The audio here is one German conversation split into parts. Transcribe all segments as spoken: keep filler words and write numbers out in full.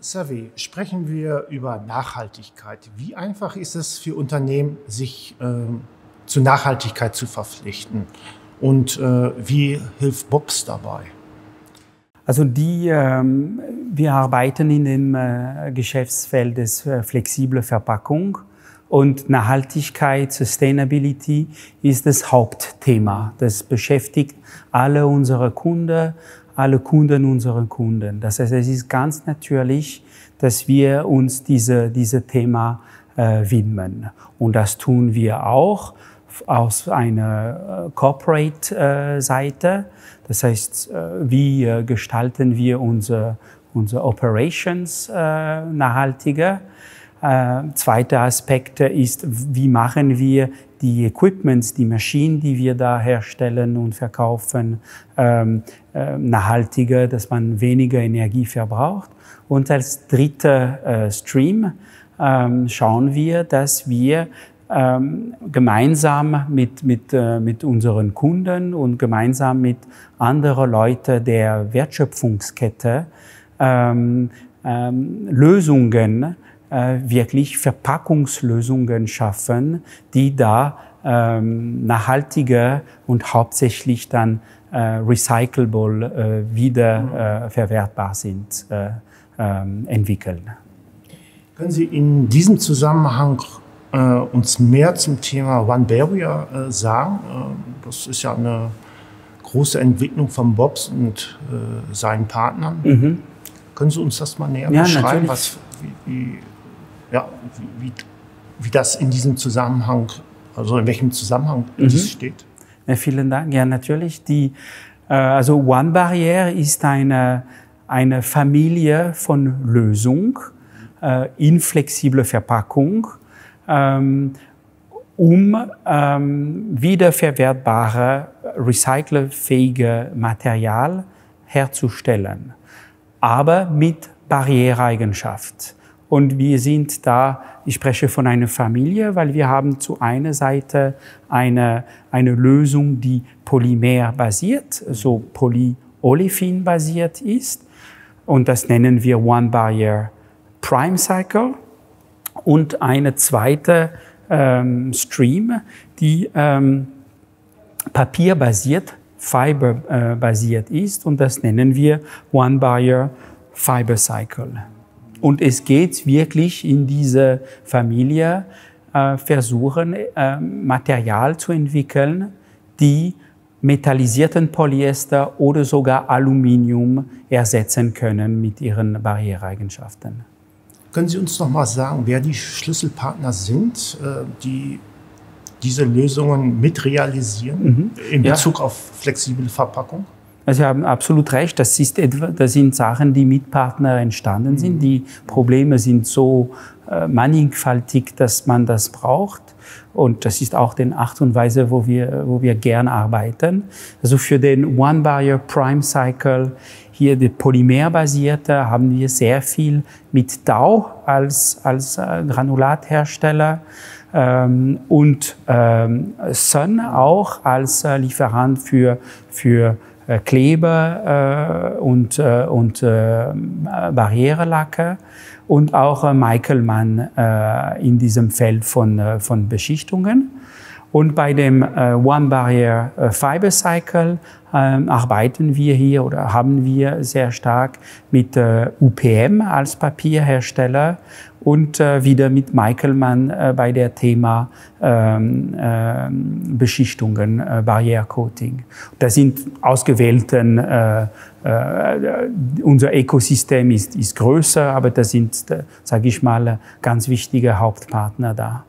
Survey sprechen wir über Nachhaltigkeit. Wie einfach ist es für Unternehmen, sich äh, zur Nachhaltigkeit zu verpflichten? Und äh, wie hilft Bobst dabei? Also die, ähm, wir arbeiten in dem äh, Geschäftsfeld des äh, flexiblen Verpackung. Und Nachhaltigkeit, Sustainability ist das Hauptthema. Das beschäftigt alle unsere Kunden, alle Kunden unserer Kunden. Das heißt, es ist ganz natürlich, dass wir uns diese, diese Thema äh, widmen. Und das tun wir auch aus einer Corporate-Seite. Äh, das heißt, äh, wie äh, gestalten wir unsere, unsere Operations äh, nachhaltiger? Äh, zweiter Aspekt ist, wie machen wir die Equipments, die Maschinen, die wir da herstellen und verkaufen, ähm, äh, nachhaltiger, dass man weniger Energie verbraucht. Und als dritter äh, Stream ähm, schauen wir, dass wir ähm, gemeinsam mit, mit, äh, mit unseren Kunden und gemeinsam mit anderen Leuten der Wertschöpfungskette ähm, ähm, Lösungen wirklich Verpackungslösungen schaffen, die da ähm, nachhaltiger und hauptsächlich dann äh, recyclable, äh, wieder äh, verwertbar sind, äh, ähm, entwickeln. Können Sie in diesem Zusammenhang äh, uns mehr zum Thema oneBARRIER äh, sagen? Äh, das ist ja eine große Entwicklung von Bobst und äh, seinen Partnern. Mhm. Können Sie uns das mal näher ja, beschreiben, was, wie, wie, ja, wie, wie, wie das in diesem Zusammenhang, also in welchem Zusammenhang mhm. das steht? Ja, vielen Dank. Ja, natürlich. Die, äh, also oneBARRIER ist eine, eine Familie von Lösungen äh, in flexibler Verpackung, ähm, um ähm, wiederverwertbare, recycelfähige Material herzustellen, aber mit Barriereeigenschaft. Und wir sind da, ich spreche von einer Familie, weil wir haben zu einer Seite eine, eine Lösung, die polymerbasiert, so also Polyolefin basiert ist. Und das nennen wir oneBARRIER PrimeCycle. Und eine zweite ähm, Stream, die ähm, papierbasiert, fiberbasiert ist. Und das nennen wir oneBARRIER FibreCycle. Und es geht wirklich in diese Familie, äh, versuchen, äh, Material zu entwickeln, die metallisierten Polyester oder sogar Aluminium ersetzen können mit ihren Barriereeigenschaften. Können Sie uns noch mal sagen, wer die Schlüsselpartner sind, äh, die diese Lösungen mitrealisieren mhm. in Bezug ja. auf flexible Verpackung? Sie haben absolut recht, das, ist etwa, das sind Sachen, die mit Partnern entstanden sind. Mhm. Die Probleme sind so äh, mannigfaltig, dass man das braucht. Und das ist auch die Art und Weise, wo wir, wo wir gern arbeiten. Also für den oneBARRIER PrimeCycle, hier die polymerbasierte, haben wir sehr viel mit Dow als, als Granulathersteller. Ähm, und ähm, Sun auch als äh, Lieferant für, für äh, Kleber äh, und, äh, und äh, Barrierelacke und auch äh, Michael Mann äh, in diesem Feld von, äh, von Beschichtungen. Und bei dem äh, oneBARRIER äh, FibreCycle äh, arbeiten wir hier oder haben wir sehr stark mit äh, U P M als Papierhersteller und äh, wieder mit Michael Mann äh, bei der Thema ähm, äh, Beschichtungen, äh, Barriercoating. Das sind ausgewählten, äh, äh, unser Ökosystem ist, ist größer, aber das sind, äh, sage ich mal, ganz wichtige Hauptpartner da.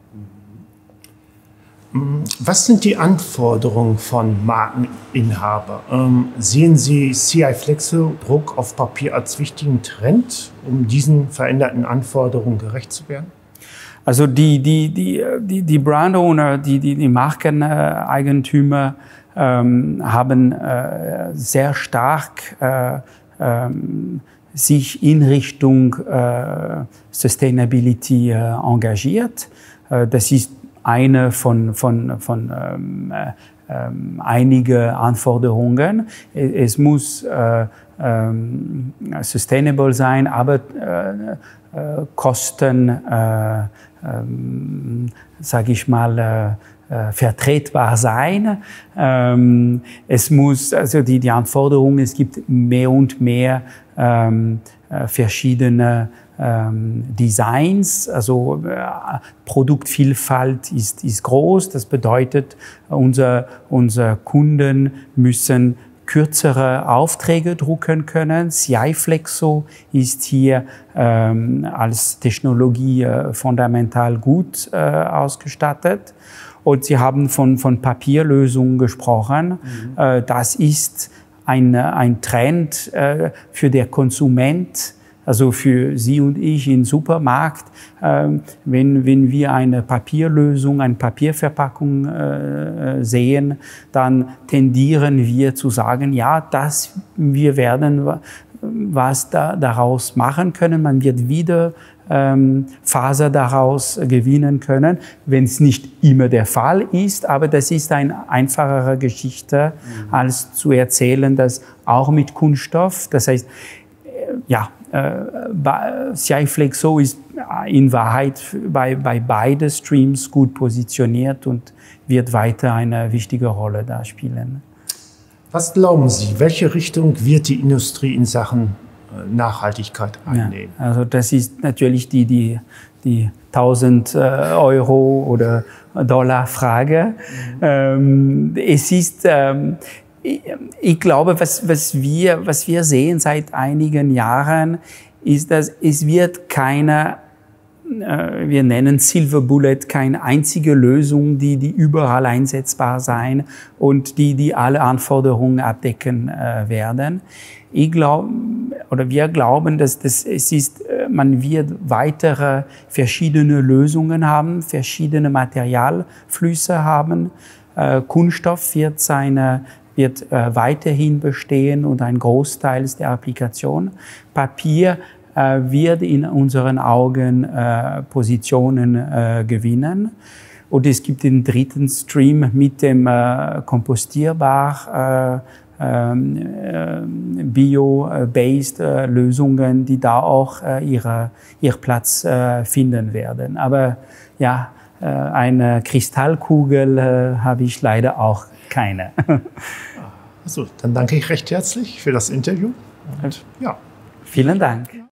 Was sind die Anforderungen von Markeninhaber? Ähm, sehen Sie C I Flexo, Druck auf Papier, als wichtigen Trend, um diesen veränderten Anforderungen gerecht zu werden? Also die, die, die, die, die Brand Owner, die, die, die Markeneigentümer ähm, haben äh, sehr stark äh, ähm, sich in Richtung äh, Sustainability äh, engagiert. Äh, das ist eine von, von, von ähm, ähm, einigen Anforderungen. Es muss äh, ähm, sustainable sein, aber äh, äh, Kosten, äh, äh, sage ich mal, äh, äh, vertretbar sein. Ähm, es muss, also die, die Anforderungen, es gibt mehr und mehr ähm, äh, verschiedene Designs, also äh, Produktvielfalt ist, ist groß. Das bedeutet, unsere unser Kunden müssen kürzere Aufträge drucken können. C I Flexo ist hier ähm, als Technologie äh, fundamental gut äh, ausgestattet. Und Sie haben von, von Papierlösungen gesprochen. Mhm. Äh, das ist ein, ein Trend äh, für den Konsument. Also für Sie und ich im Supermarkt, äh, wenn, wenn wir eine Papierlösung, eine Papierverpackung äh, sehen, dann tendieren wir zu sagen, ja, das, wir werden was da, daraus machen können. Man wird wieder ähm, Faser daraus gewinnen können, wenn es nicht immer der Fall ist. Aber das ist eine einfachere Geschichte, mhm. als zu erzählen, dass auch mit Kunststoff, das heißt, ja, äh, C I Flexo ist in Wahrheit bei, bei beide Streams gut positioniert und wird weiter eine wichtige Rolle da spielen. Was glauben Sie, welche Richtung wird die Industrie in Sachen Nachhaltigkeit einnehmen? Ja, also das ist natürlich die, die, die tausend Euro oder Dollar Frage. Mhm. Ähm, es ist... Ähm, Ich glaube, was, was, wir, was wir sehen seit einigen Jahren, ist, dass es wird keine, wir nennen Silver Bullet, keine einzige Lösung, die, die überall einsetzbar sein und die, die alle Anforderungen abdecken werden. Ich glaube, oder wir glauben, dass das, es ist, man wird weitere verschiedene Lösungen haben, verschiedene Materialflüsse haben. Kunststoff wird seine wird äh, weiterhin bestehen und ein Großteil der Applikation. Papier äh, wird in unseren Augen äh, Positionen äh, gewinnen. Und es gibt den dritten Stream mit dem äh, kompostierbar äh, äh, bio-based äh, Lösungen, die da auch äh, ihre, ihr Platz äh, finden werden. Aber ja, äh, eine Kristallkugel äh, habe ich leider auch keine. Also, dann danke ich recht herzlich für das Interview. Und, ja. Vielen Dank.